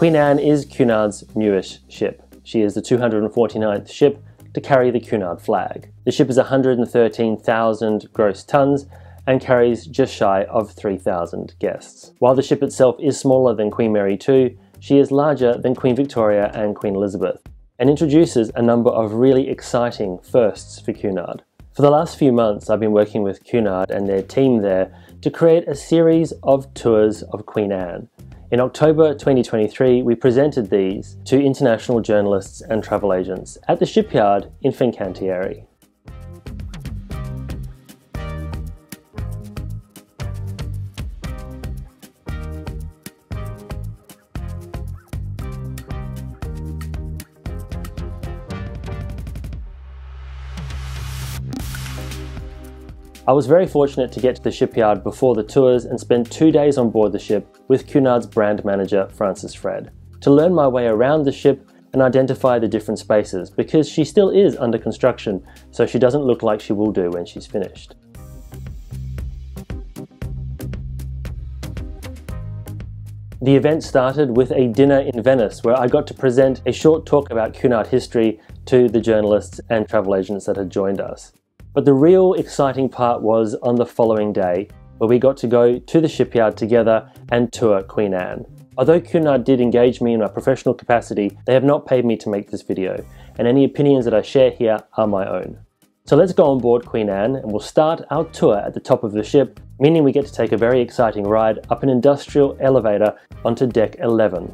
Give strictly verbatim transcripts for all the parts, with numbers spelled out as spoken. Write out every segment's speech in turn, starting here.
Queen Anne is Cunard's newest ship. She is the two hundred forty-ninth ship to carry the Cunard flag. The ship is one hundred thirteen thousand gross tons and carries just shy of three thousand guests. While the ship itself is smaller than Queen Mary the Second, she is larger than Queen Victoria and Queen Elizabeth, and introduces a number of really exciting firsts for Cunard. For the last few months, I've been working with Cunard and their team there to create a series of tours of Queen Anne. In October twenty twenty-three, we presented these to international journalists and travel agents at the shipyard in Fincantieri. I was very fortunate to get to the shipyard before the tours and spend two days on board the ship with Cunard's brand manager, Francis Fred, to learn my way around the ship and identify the different spaces, because she still is under construction, so she doesn't look like she will do when she's finished. The event started with a dinner in Venice, where I got to present a short talk about Cunard history to the journalists and travel agents that had joined us. But the real exciting part was on the following day, where we got to go to the shipyard together and tour Queen Anne. Although Cunard did engage me in my professional capacity, they have not paid me to make this video, and any opinions that I share here are my own. So let's go on board Queen Anne, and we'll start our tour at the top of the ship, meaning we get to take a very exciting ride up an industrial elevator onto deck eleven.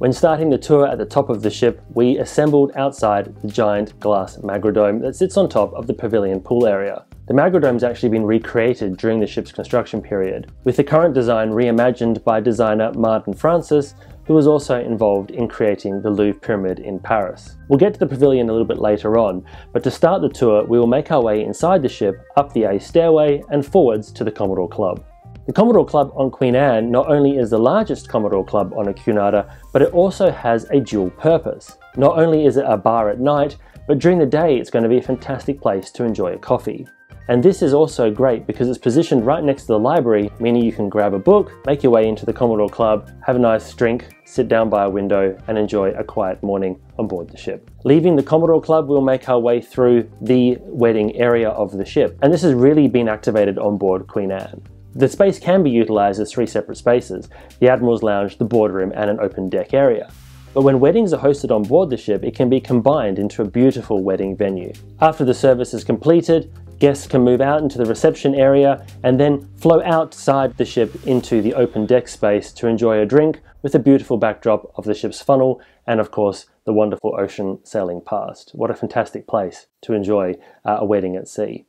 When starting the tour at the top of the ship, we assembled outside the giant glass Magrodome that sits on top of the pavilion pool area. The Magrodome's actually been recreated during the ship's construction period, with the current design reimagined by designer Martin Francis, who was also involved in creating the Louvre Pyramid in Paris. We'll get to the pavilion a little bit later on, but to start the tour, we will make our way inside the ship, up the A stairway and forwards to the Commodore Club. The Commodore Club on Queen Anne not only is the largest Commodore Club on a Cunarder, but it also has a dual purpose. Not only is it a bar at night, but during the day it's going to be a fantastic place to enjoy a coffee. And this is also great because it's positioned right next to the library, meaning you can grab a book, make your way into the Commodore Club, have a nice drink, sit down by a window and enjoy a quiet morning on board the ship. Leaving the Commodore Club, we'll make our way through the wedding area of the ship, and this has really been activated on board Queen Anne. The space can be utilised as three separate spaces: the Admiral's Lounge, the boardroom and an open deck area. But when weddings are hosted on board the ship, it can be combined into a beautiful wedding venue. After the service is completed, guests can move out into the reception area and then flow outside the ship into the open deck space to enjoy a drink with a beautiful backdrop of the ship's funnel and of course the wonderful ocean sailing past. What a fantastic place to enjoy uh, a wedding at sea.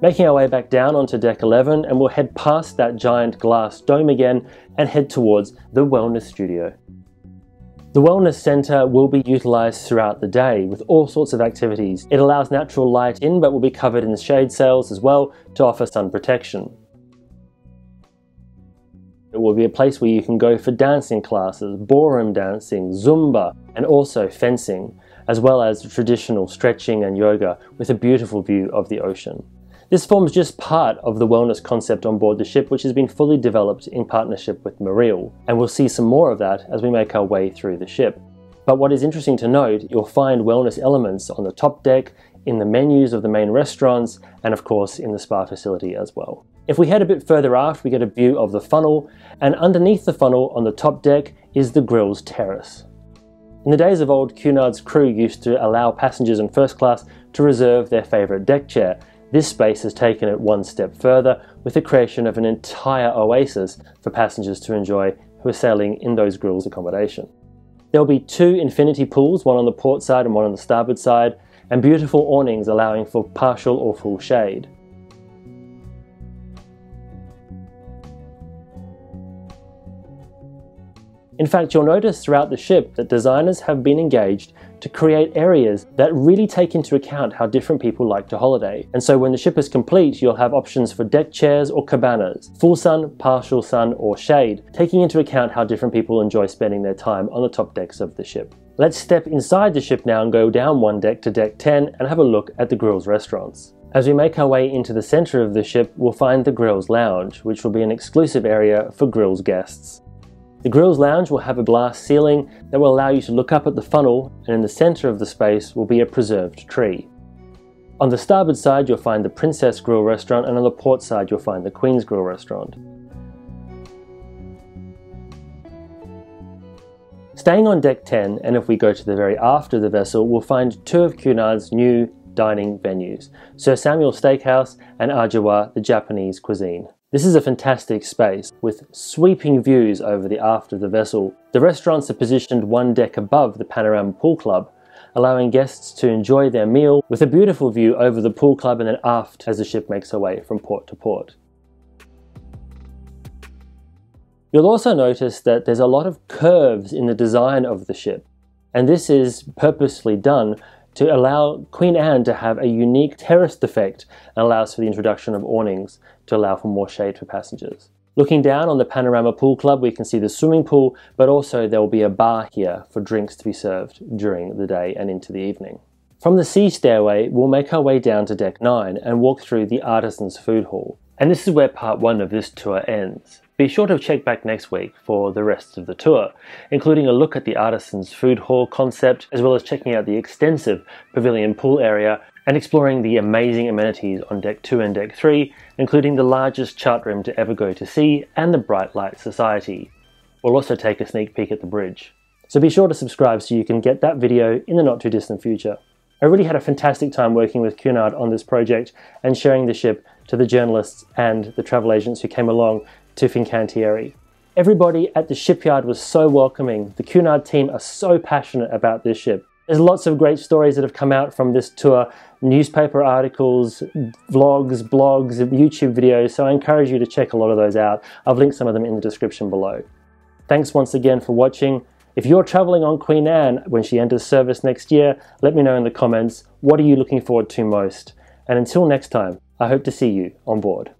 Making our way back down onto deck eleven, and we'll head past that giant glass dome again and head towards the Wellness Studio. The Wellness Centre will be utilised throughout the day with all sorts of activities. It allows natural light in but will be covered in shade sails as well to offer sun protection. It will be a place where you can go for dancing classes, ballroom dancing, Zumba and also fencing, as well as traditional stretching and yoga with a beautiful view of the ocean. This forms just part of the wellness concept on board the ship, which has been fully developed in partnership with Mareel, and we'll see some more of that as we make our way through the ship. But what is interesting to note, you'll find wellness elements on the top deck, in the menus of the main restaurants, and of course in the spa facility as well. If we head a bit further aft, we get a view of the funnel, and underneath the funnel on the top deck is the Grills Terrace. In the days of old, Cunard's crew used to allow passengers in first class to reserve their favourite deck chair. This space has taken it one step further with the creation of an entire oasis for passengers to enjoy who are sailing in those Grills accommodation. There will be two infinity pools, one on the port side and one on the starboard side, and beautiful awnings allowing for partial or full shade. In fact, you'll notice throughout the ship that designers have been engaged to create areas that really take into account how different people like to holiday. And so when the ship is complete, you'll have options for deck chairs or cabanas, full sun, partial sun or shade, taking into account how different people enjoy spending their time on the top decks of the ship. Let's step inside the ship now and go down one deck to deck ten and have a look at the Grills Restaurants. As we make our way into the centre of the ship, we'll find the Grills Lounge, which will be an exclusive area for Grills guests. The Grills Lounge will have a glass ceiling that will allow you to look up at the funnel, and in the centre of the space will be a preserved tree. On the starboard side you'll find the Princess Grill Restaurant, and on the port side you'll find the Queen's Grill Restaurant. Staying on deck ten, and if we go to the very aft of the vessel, we'll find two of Cunard's new dining venues, Sir Samuel's Steakhouse and Ajiwa, the Japanese cuisine. This is a fantastic space with sweeping views over the aft of the vessel. The restaurants are positioned one deck above the Panorama Pool Club, allowing guests to enjoy their meal with a beautiful view over the pool club and then aft as the ship makes her way from port to port. You'll also notice that there's a lot of curves in the design of the ship, and this is purposely done to allow Queen Anne to have a unique terraced effect and allows for the introduction of awnings to allow for more shade for passengers. Looking down on the Panorama Pool Club, we can see the swimming pool, but also there will be a bar here for drinks to be served during the day and into the evening. From the sea stairway, we'll make our way down to deck nine and walk through the Artisans Food Hall. And this is where part one of this tour ends. Be sure to check back next week for the rest of the tour, including a look at the Artisans Food Hall concept, as well as checking out the extensive pavilion pool area and exploring the amazing amenities on deck two and deck three, including the largest chart room to ever go to sea and the Bright Light Society. We'll also take a sneak peek at the bridge. So be sure to subscribe so you can get that video in the not too distant future. I really had a fantastic time working with Cunard on this project and sharing the ship to the journalists and the travel agents who came along to Fincantieri. Everybody at the shipyard was so welcoming. The Cunard team are so passionate about this ship. There's lots of great stories that have come out from this tour, newspaper articles, vlogs, blogs, YouTube videos, so I encourage you to check a lot of those out. I've linked some of them in the description below. Thanks once again for watching. If you're traveling on Queen Anne when she enters service next year, let me know in the comments, what are you looking forward to most? And until next time, I hope to see you on board.